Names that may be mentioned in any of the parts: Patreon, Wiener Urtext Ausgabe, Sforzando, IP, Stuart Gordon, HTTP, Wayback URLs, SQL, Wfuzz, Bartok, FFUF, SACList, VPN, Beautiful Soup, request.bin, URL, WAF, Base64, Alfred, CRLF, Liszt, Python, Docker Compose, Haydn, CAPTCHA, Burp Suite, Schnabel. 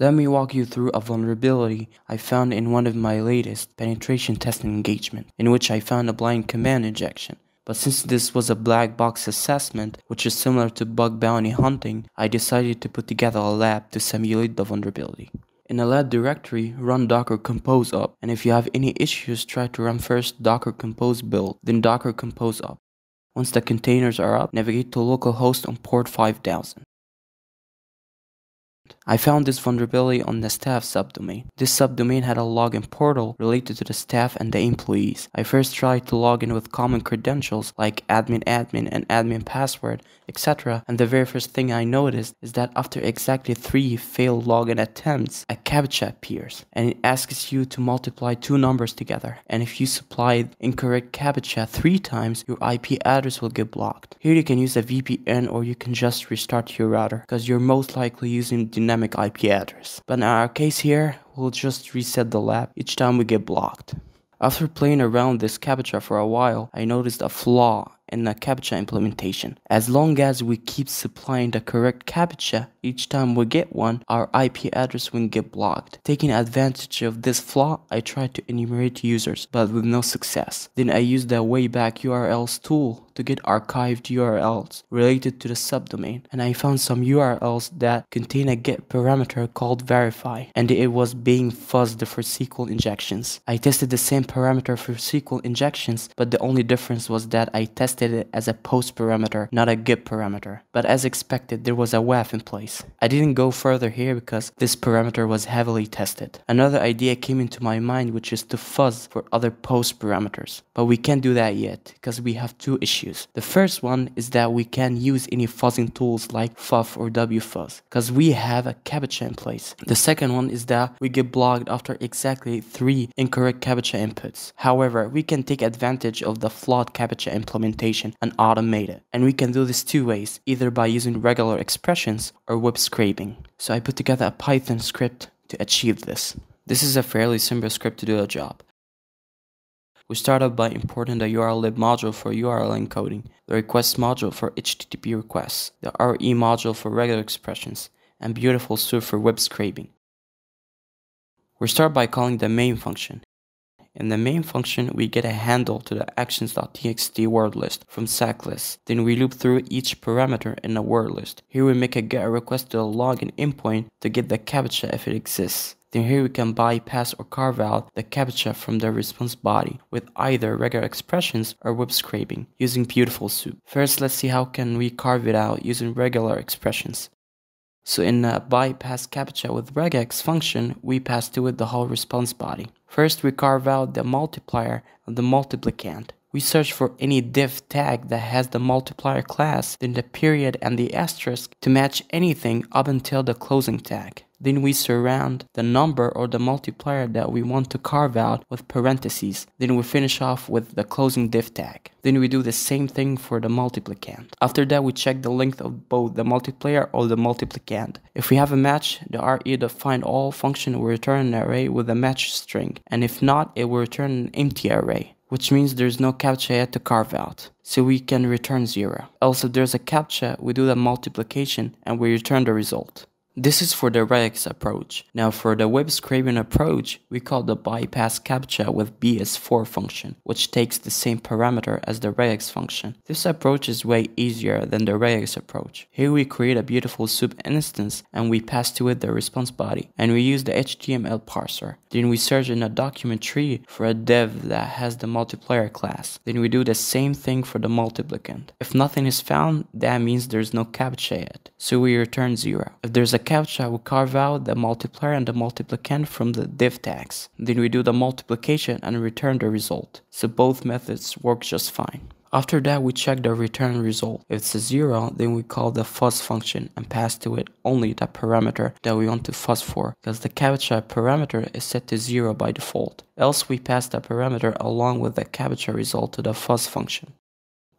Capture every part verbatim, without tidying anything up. Let me walk you through a vulnerability I found in one of my latest penetration testing engagement, in which I found a blind command injection. But since this was a black box assessment, which is similar to bug bounty hunting, I decided to put together a lab to simulate the vulnerability. In a lab directory, run Docker Compose up, and if you have any issues, try to run first Docker Compose build, then Docker Compose up. Once the containers are up, navigate to localhost on port five thousand. I found this vulnerability on the staff subdomain. This subdomain had a login portal related to the staff and the employees. I first tried to log in with common credentials like admin admin and admin password, et cetera, and the very first thing I noticed is that after exactly three failed login attempts, a CAPTCHA appears, and it asks you to multiply two numbers together, and if you supply incorrect CAPTCHA three times, your I P address will get blocked. Here you can use a V P N or you can just restart your router, because you're most likely using dynamic I P address. But in our case here, we'll just reset the lab each time we get blocked. After playing around this CAPTCHA for a while, I noticed a flaw in the CAPTCHA implementation. As long as we keep supplying the correct CAPTCHA each time we get one, our I P address will get blocked. Taking advantage of this flaw, I tried to enumerate users, but with no success. Then I used the Wayback U R Ls tool to get archived U R Ls related to the subdomain, and I found some U R Ls that contain a get parameter called verify, and it was being fuzzed for S Q L injections. I tested the same parameter for S Q L injections, but the only difference was that I tested it as a post parameter, not a get parameter. But as expected, there was a W A F in place. I didn't go further here because this parameter was heavily tested. Another idea came into my mind, which is to fuzz for other post parameters, but we can't do that yet because we have two issues. The first one is that we can't use any fuzzing tools like F F U F or Wfuzz because we have a CAPTCHA in place. The second one is that we get blocked after exactly three incorrect CAPTCHA inputs. However, we can take advantage of the flawed CAPTCHA implementation and automate it. And we can do this two ways, either by using regular expressions or web scraping. So I put together a Python script to achieve this. This is a fairly simple script to do the job. We start out by importing the U R L lib module for U R L encoding, the request module for H T T P requests, the R E module for regular expressions, and Beautiful Soup for web scraping. We start by calling the main function. In the main function, we get a handle to the actions.txt word list from SACList. Then we loop through each parameter in the word list. Here we make a get request to the login endpoint to get the CAPTCHA if it exists. Then here we can bypass or carve out the CAPTCHA from the response body with either regular expressions or web scraping using Beautiful Soup. First, let's see how can we carve it out using regular expressions. So in the bypass CAPTCHA with regex function, we pass to it the whole response body. First, we carve out the multiplier and the multiplicand. We search for any div tag that has the multiplier class, then the period and the asterisk to match anything up until the closing tag. Then we surround the number or the multiplier that we want to carve out with parentheses. Then we finish off with the closing div tag. Then we do the same thing for the multiplicand. After that, we check the length of both the multiplier or the multiplicand. If we have a match, the re.findAll function will return an array with a match string, and if not, it will return an empty array, which means there's no CAPTCHA yet to carve out, so we can return zero. Else, if there's a CAPTCHA, we do the multiplication and we return the result. This is for the regex approach. Now for the web scraping approach, we call the bypass CAPTCHA with B S four function, which takes the same parameter as the regex function. This approach is way easier than the regex approach. Here we create a Beautiful Soup instance and we pass to it the response body, and we use the H T M L parser. Then we search in a document tree for a div that has the multiplier class. Then we do the same thing for the multiplicand. If nothing is found, that means there's no CAPTCHA yet, so we return zero. If there's a CAPTCHA, we carve out the multiplier and the multiplicand from the div tags. Then we do the multiplication and return the result. So both methods work just fine. After that, we check the return result. If it's a zero, then we call the fuzz function and pass to it only the parameter that we want to fuzz for, because the CAPTCHA parameter is set to zero by default. Else, we pass the parameter along with the CAPTCHA result to the fuzz function.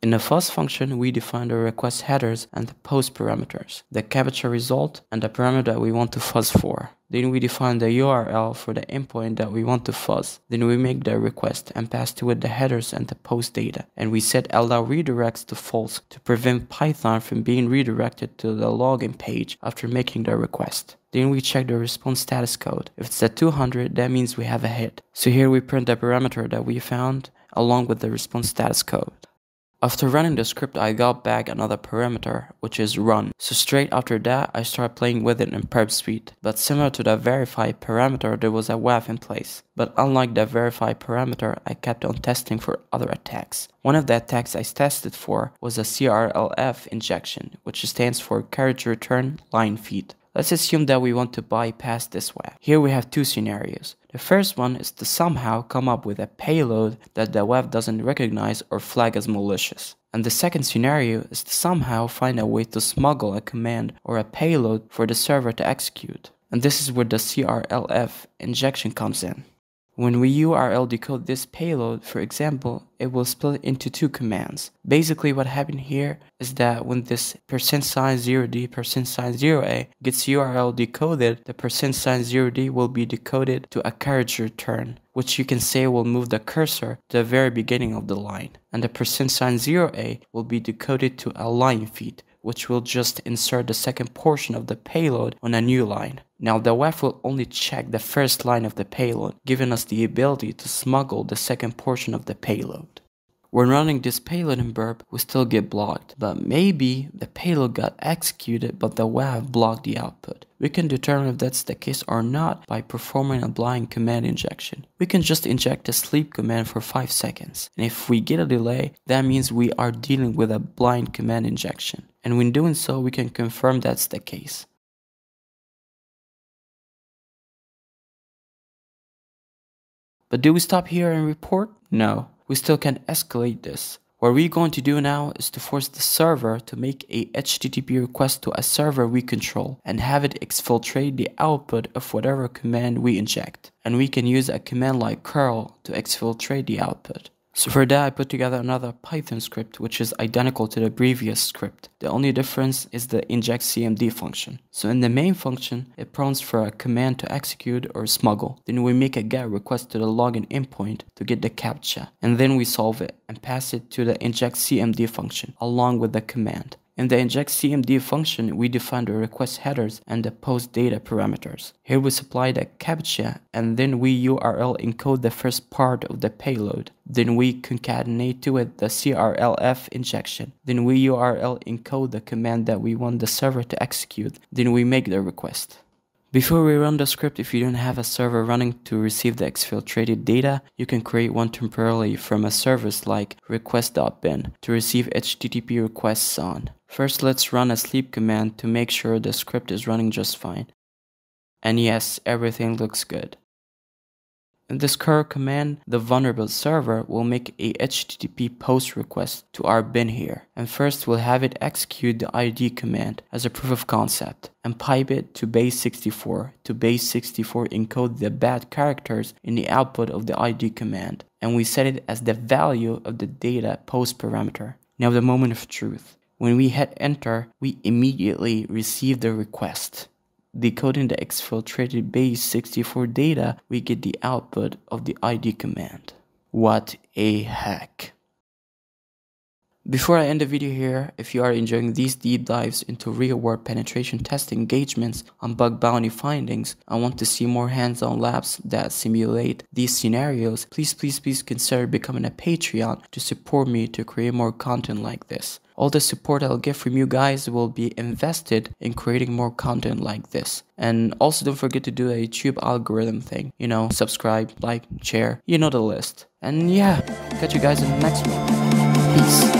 In the fuzz function, we define the request headers and the post parameters, the CAPTCHA result, and the parameter that we want to fuzz for. Then we define the U R L for the endpoint that we want to fuzz. Then we make the request and pass to it the headers and the post data. And we set allow redirects to false to prevent Python from being redirected to the login page after making the request. Then we check the response status code. If it's at two hundred, that means we have a hit. So here we print the parameter that we found along with the response status code. After running the script, I got back another parameter, which is run. So straight after that, I started playing with it in Burp Suite. But similar to the verify parameter, there was a W A F in place. But unlike the verify parameter, I kept on testing for other attacks. One of the attacks I tested for was a C R L F injection, which stands for carriage return line feed. Let's assume that we want to bypass this W A F. Here we have two scenarios. The first one is to somehow come up with a payload that the W A F doesn't recognize or flag as malicious. And the second scenario is to somehow find a way to smuggle a command or a payload for the server to execute. And this is where the C R L F injection comes in. When we U R L decode this payload, for example, it will split into two commands. Basically what happened here is that when this percent sign zero D, percent sign zero A gets U R L decoded, the percent sign zero D will be decoded to a carriage return, which you can say will move the cursor to the very beginning of the line. And the percent sign zero A will be decoded to a line feed, which will just insert the second portion of the payload on a new line. Now the W A F will only check the first line of the payload, giving us the ability to smuggle the second portion of the payload. When running this payload in Burp, we still get blocked, but maybe the payload got executed but the W A F blocked the output. We can determine if that's the case or not by performing a blind command injection. We can just inject a sleep command for five seconds, and if we get a delay, that means we are dealing with a blind command injection. And when doing so, we can confirm that's the case. But do we stop here and report? No. We still can escalate this. What we're going to do now is to force the server to make a H T T P request to a server we control and have it exfiltrate the output of whatever command we inject. And we can use a command like curl to exfiltrate the output. So for that I put together another Python script which is identical to the previous script. The only difference is the inject C M D function. So in the main function it prompts for a command to execute or smuggle. Then we make a GET request to the login endpoint to get the CAPTCHA. And then we solve it and pass it to the inject C M D function along with the command. In the inject C M D function, we define the request headers and the post data parameters. Here we supply the CAPTCHA and then we U R L encode the first part of the payload. Then we concatenate to it the C R L F injection. Then we U R L encode the command that we want the server to execute. Then we make the request. Before we run the script, if you don't have a server running to receive the exfiltrated data, you can create one temporarily from a service like request dot bin to receive H T T P requests on. First, let's run a sleep command to make sure the script is running just fine. And yes, everything looks good. In this curl command, the vulnerable server will make a H T T P post request to our bin here. And first, we'll have it execute the I D command as a proof of concept and pipe it to base sixty-four. To base sixty-four, encode the bad characters in the output of the I D command. And we set it as the value of the data post parameter. Now the moment of truth. When we hit enter, we immediately receive the request. Decoding the exfiltrated base sixty-four data, we get the output of the I D command. What a hack! Before I end the video here, if you are enjoying these deep dives into real-world penetration test engagements on bug bounty findings and want to see more hands-on labs that simulate these scenarios, please please please consider becoming a Patreon to support me to create more content like this. All the support I'll get from you guys will be invested in creating more content like this. And also don't forget to do a YouTube algorithm thing. You know, subscribe, like, share, you know the list. And yeah, catch you guys in the next one. Peace.